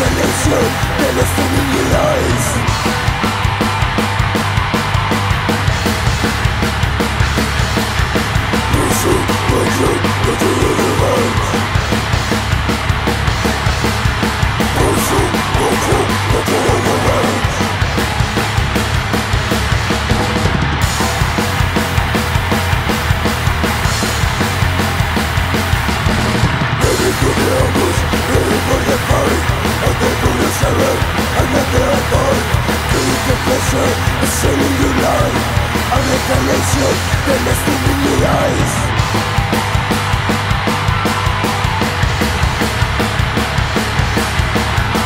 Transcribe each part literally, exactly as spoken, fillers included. revelation that is in your eyes. Listen, my dream, that you live in life. Listen, my dream, that you live in life. Let it go down, let it go down. I never avoid feeling the pressure of selling your life. A revelation that is in your eyes.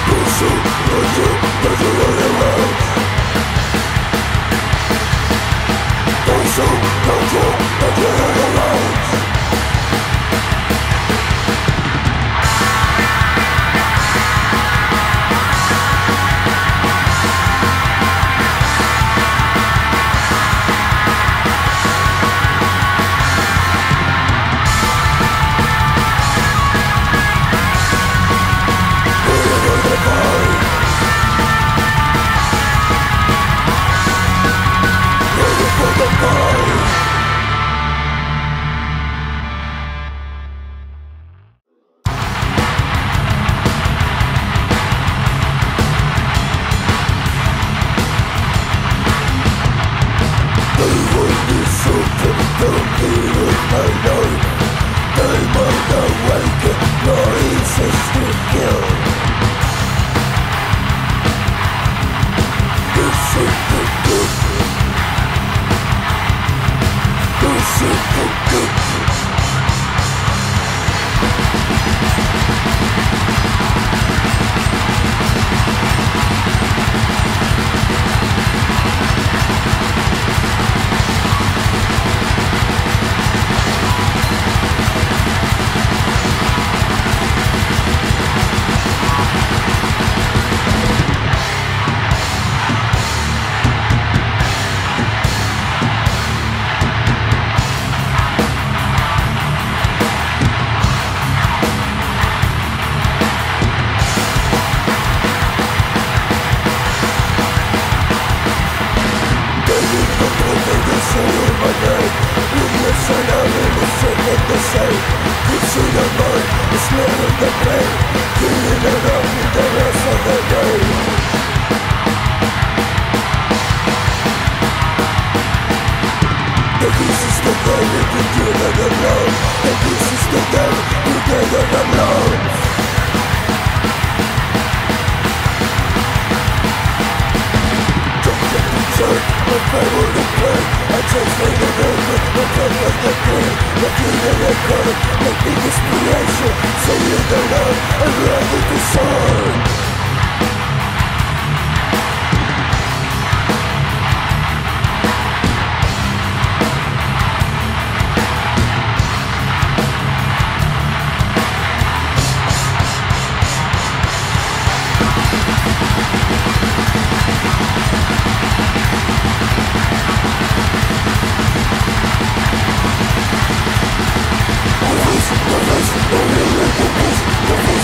Pursue, pursue, pursue all your life. Pursue, pursue, pursue all your life.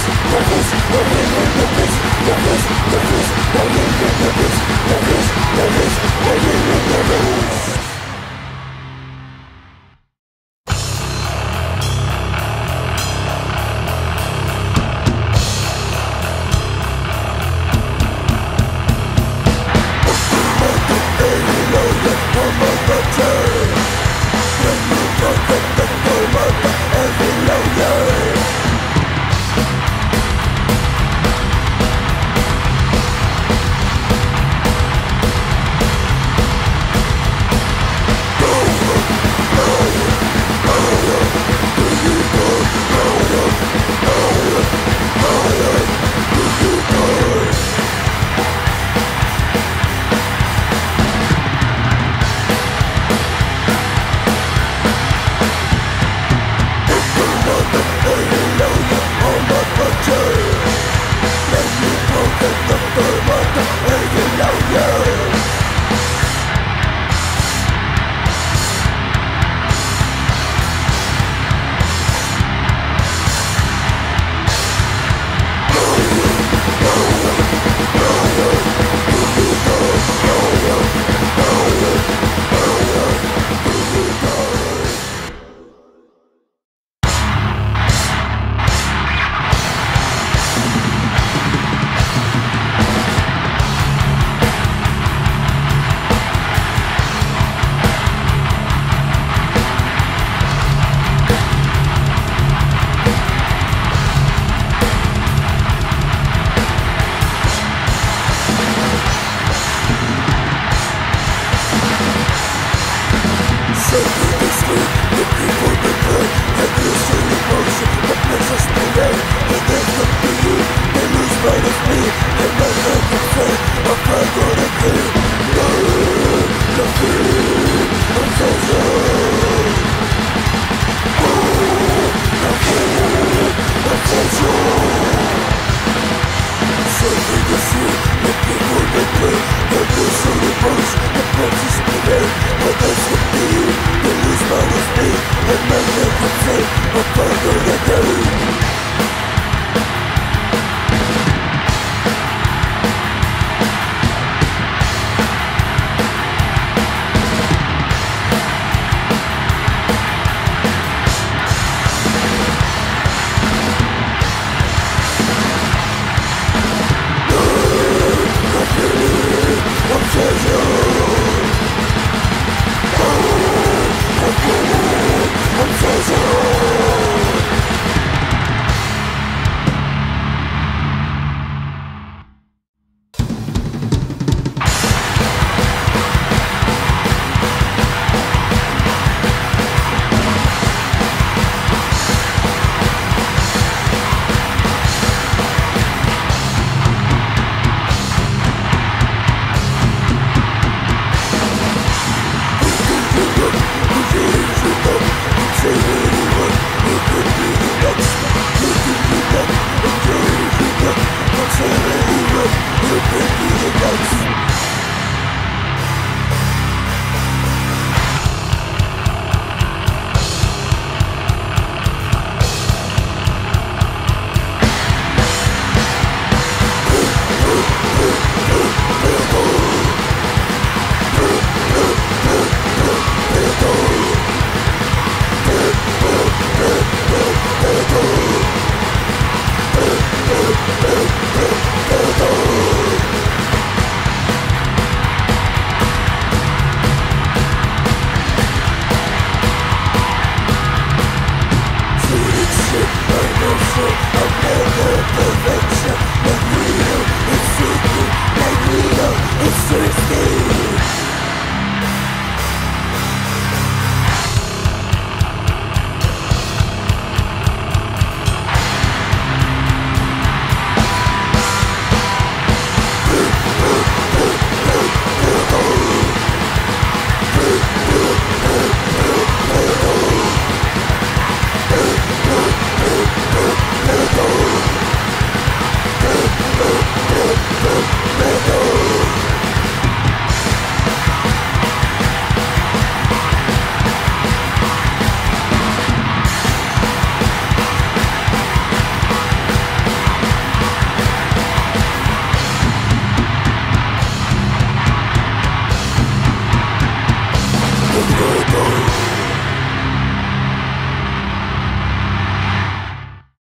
We'll be right back.